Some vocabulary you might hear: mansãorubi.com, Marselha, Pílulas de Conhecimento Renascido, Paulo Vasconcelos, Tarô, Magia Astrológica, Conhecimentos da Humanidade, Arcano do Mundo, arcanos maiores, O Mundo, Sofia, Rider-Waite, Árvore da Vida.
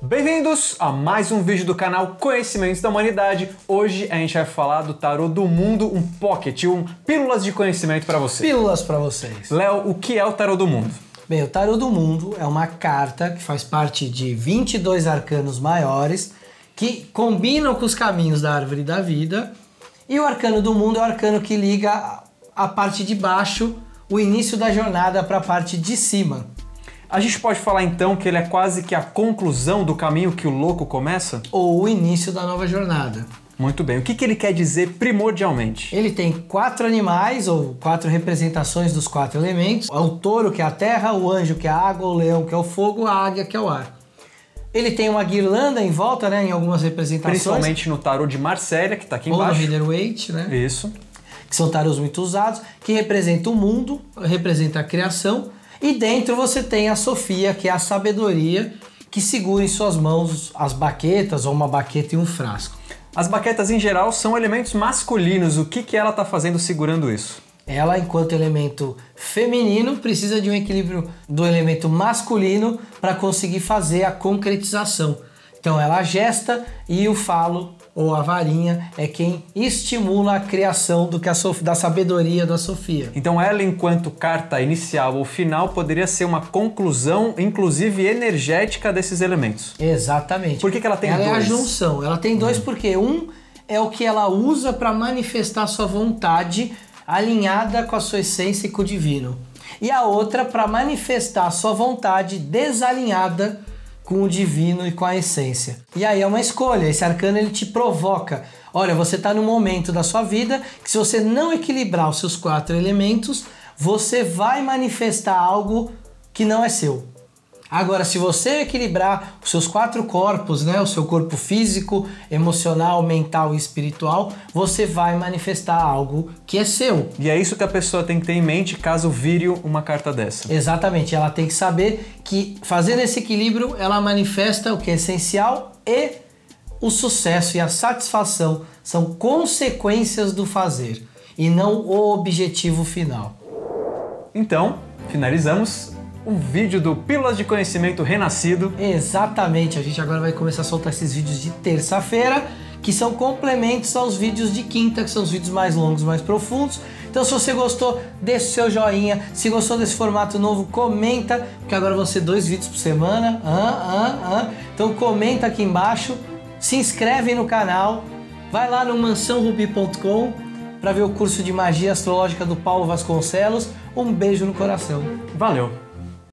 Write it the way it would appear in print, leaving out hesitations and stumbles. Bem-vindos a mais um vídeo do canal Conhecimentos da Humanidade. Hoje a gente vai falar do Tarô do Mundo, um pocket, pílulas de conhecimento para você. Pílulas para vocês. Léo, o que é o Tarô do Mundo? Bem, o Tarô do Mundo é uma carta que faz parte de 22 arcanos maiores que combinam com os caminhos da Árvore da Vida. E o Arcano do Mundo é o arcano que liga a parte de baixo, o início da jornada, para a parte de cima. A gente pode falar então que ele é quase que a conclusão do caminho que o louco começa? Ou o início da nova jornada. Muito bem. O que ele quer dizer primordialmente? Ele tem 4 animais, ou 4 representações dos 4 elementos. É o touro, que é a terra, o anjo, que é a água, o leão, que é o fogo, a águia, que é o ar. Ele tem uma guirlanda em volta, né, em algumas representações. Principalmente no tarô de Marselha, que está aqui embaixo. Ou no Rider-Waite, né? Isso. Que são tarôs muito usados, que representa o mundo, representa a criação. E dentro você tem a Sofia, que é a sabedoria, que segura em suas mãos as baquetas, ou uma baqueta e um frasco. As baquetas, em geral, são elementos masculinos. O que ela está fazendo segurando isso? Ela, enquanto elemento feminino, precisa de um equilíbrio do elemento masculino para conseguir fazer a concretização. Então ela gesta e o falo, ou a varinha, é quem estimula a criação da sabedoria da Sofia. Então ela, enquanto carta inicial ou final, poderia ser uma conclusão, inclusive energética, desses elementos. Exatamente. Por que ela tem dois? Ela é a junção. Ela tem dois porque um é o que ela usa para manifestar sua vontade alinhada com a sua essência e com o divino. E a outra para manifestar sua vontade desalinhada com o divino e com a essência. E aí é uma escolha. Esse arcano, ele te provoca. Olha, você está num momento da sua vida que, se você não equilibrar os seus 4 elementos, você vai manifestar algo que não é seu. Agora, se você equilibrar os seus 4 corpos, né, o seu corpo físico, emocional, mental e espiritual, você vai manifestar algo que é seu. E é isso que a pessoa tem que ter em mente caso vire uma carta dessa. Exatamente. Ela tem que saber que, fazendo esse equilíbrio, ela manifesta o que é essencial, e o sucesso e a satisfação são consequências do fazer e não o objetivo final. Então, finalizamos um vídeo do Pílulas de Conhecimento Renascido. Exatamente, a gente agora vai começar a soltar esses vídeos de terça-feira, que são complementos aos vídeos de quinta, que são os vídeos mais longos, mais profundos. Então, se você gostou, deixa o seu joinha. Se gostou desse formato novo, comenta, porque agora vão ser 2 vídeos por semana. Então comenta aqui embaixo, se inscreve no canal, vai lá no mansãorubi.com para ver o curso de magia astrológica do Paulo Vasconcelos. Um beijo no coração. Valeu!